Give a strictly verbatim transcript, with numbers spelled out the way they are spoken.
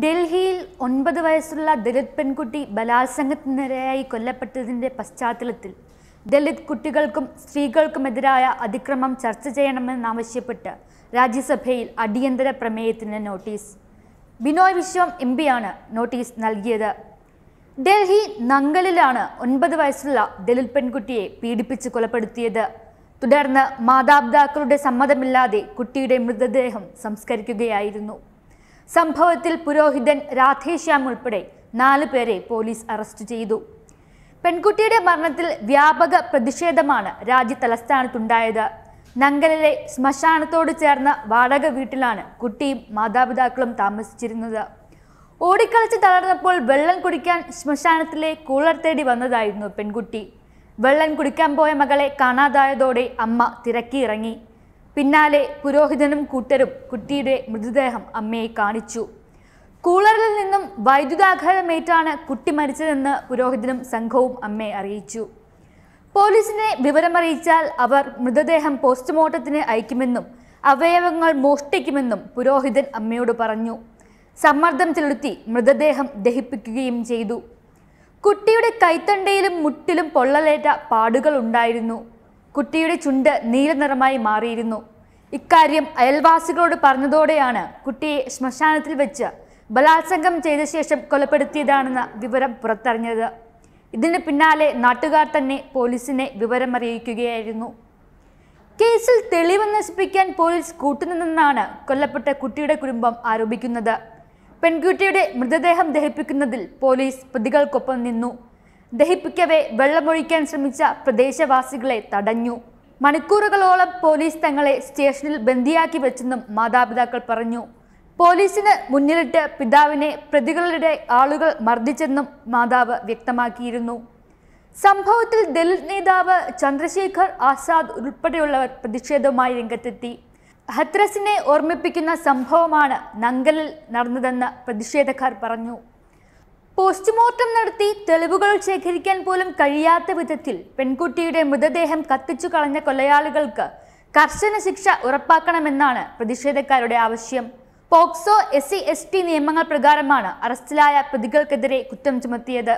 ഡൽഹിയിൽ ഒൻപത് വയസ്സുള്ള ദലിത് പെൺകുട്ടി ബലാത്സംഗത്തിനിരയായി കൊല്ലപ്പെട്ടതിൻ്റെ പശ്ചാത്തലത്തിൽ ദലിത് കുട്ടികൾക്കും സ്ത്രീകൾക്കുമെതിരായ അതിക്രമം ചർച്ച ചെയ്യണമെന്നാവശ്യപ്പെട്ട് രാജ്യസഭയിൽ അടിയന്തര പ്രമേയത്തിന് നോട്ടീസ്. ബിനോയ് വിശ്വം എം പിയാണ് നോട്ടീസ് നൽകിയത്. ഡൽഹി നങ്കലിലാണ് ഒൻപത് വയസ്സുള്ള ദലിത് പെൺകുട്ടിയെ പീഡിപ്പിച്ച് കൊലപ്പെടുത്തിയത്. തുടർന്ന് മാതാപിതാക്കളുടെ സമ്മതമില്ലാതെ കുട്ടിയുടെ മൃതദേഹം സംസ്കരിക്കുകയായിരുന്നു. സംഭവത്തിൽ പുരോഹിതൻ രാധേഷ മുൾപെടെ നാല് പേരെ പോലീസ് അറസ്റ്റ് ചെയ്തു. പെൺകുട്ടിയുടെ മരണത്തിൽ വ്യാപക പ്രതിഷേധമാണ് രാജ്യ തലസ്ഥാനത്തുണ്ടായത്. നങ്കലിലെ ശ്മശാനത്തോട് ചേർന്ന വാടക വീട്ടിലാണ് കുട്ടിയും മാതാപിതാക്കളും താമസിച്ചിരുന്നത്. ഓടിക്കളിച്ച് തളർന്നപ്പോൾ വെള്ളം കുടിക്കാൻ ശ്മശാനത്തിലെ കൂളർ തേടി വന്നതായിരുന്നു പെൺകുട്ടി. വെള്ളം കുടിക്കാൻ പോയ മകളെ കാണാതായതോടെ അമ്മ തിരക്കിയിറങ്ങി. പിന്നാലെ പുരോഹിതനും കൂട്ടരും കുട്ടിയുടെ മൃതദേഹം അമ്മയെ കാണിച്ചു. കൂളറിൽ നിന്നും വൈദ്യുതാഘാതമേറ്റാണ് കുട്ടി മരിച്ചതെന്ന് പുരോഹിതനും സംഘവും അമ്മയെ അറിയിച്ചു. പോലീസിനെ വിവരമറിയിച്ചാൽ അവർ മൃതദേഹം പോസ്റ്റ്മോർട്ടത്തിന് അയക്കുമെന്നും അവയവങ്ങൾ മോഷ്ടിക്കുമെന്നും പുരോഹിതൻ അമ്മയോട് പറഞ്ഞു. സമ്മർദ്ദം ചെലുത്തി മൃതദേഹം ദഹിപ്പിക്കുകയും ചെയ്തു. കുട്ടിയുടെ കൈത്തണ്ടയിലും മുട്ടിലും പൊള്ളലേറ്റ പാടുകൾ ഉണ്ടായിരുന്നു. കുട്ടിയുടെ ചുണ്ട് നീലനിറമായി മാറിയിരുന്നു. ഇക്കാര്യം അയൽവാസികളോട് പറഞ്ഞതോടെയാണ് കുട്ടിയെ ശ്മശാനത്തിൽ വെച്ച് ബലാത്സംഗം ചെയ്ത ശേഷം കൊലപ്പെടുത്തിയതാണെന്ന വിവരം പുറത്തറിഞ്ഞത്. ഇതിന് പിന്നാലെ നാട്ടുകാർ തന്നെ പോലീസിനെ വിവരമറിയിക്കുകയായിരുന്നു. കേസിൽ തെളിവ് നശിപ്പിക്കാൻ പോലീസ് കൂട്ടുനിന്നെന്നാണ് കൊല്ലപ്പെട്ട കുട്ടിയുടെ കുടുംബം ആരോപിക്കുന്നത്. പെൺകുട്ടിയുടെ മൃതദേഹം ദഹിപ്പിക്കുന്നതിൽ പോലീസ് പ്രതികൾക്കൊപ്പം നിന്നു. ദഹിപ്പിക്കവേ വെള്ളമൊഴിക്കാൻ ശ്രമിച്ച പ്രദേശവാസികളെ തടഞ്ഞു. മണിക്കൂറുകളോളം പോലീസ് തങ്ങളെ സ്റ്റേഷനിൽ ബന്ദിയാക്കി വെച്ചെന്നും മാതാപിതാക്കൾ പറഞ്ഞു. പോലീസിന് മുന്നിലിട്ട് പിതാവിനെ പ്രതികളുടെ ആളുകൾ മർദ്ദിച്ചെന്നും മാതാവ് വ്യക്തമാക്കിയിരുന്നു. സംഭവത്തിൽ ദലിത് നേതാവ് ചന്ദ്രശേഖർ ആസാദ് ഉൾപ്പെടെയുള്ളവർ പ്രതിഷേധവുമായി രംഗത്തെത്തി. ഹത്രസിനെ ഓർമ്മിപ്പിക്കുന്ന സംഭവമാണ് നങ്കലിൽ നടന്നതെന്ന് പ്രതിഷേധക്കാർ പറഞ്ഞു. പോസ്റ്റ്മോർട്ടം നടത്തി തെളിവുകൾ ശേഖരിക്കാൻ പോലും കഴിയാത്ത വിധത്തിൽ പെൺകുട്ടിയുടെ മൃതദേഹം കത്തിച്ചു കളഞ്ഞ കൊലയാളികൾക്ക് കർശന ശിക്ഷ ഉറപ്പാക്കണമെന്നാണ് പ്രതിഷേധക്കാരുടെ ആവശ്യം. POCSO S C S T നിയമങ്ങൾ പ്രകാരമാണ് അറസ്റ്റിലായ പ്രതികൾക്കെതിരെ കുറ്റം ചുമത്തിയത്.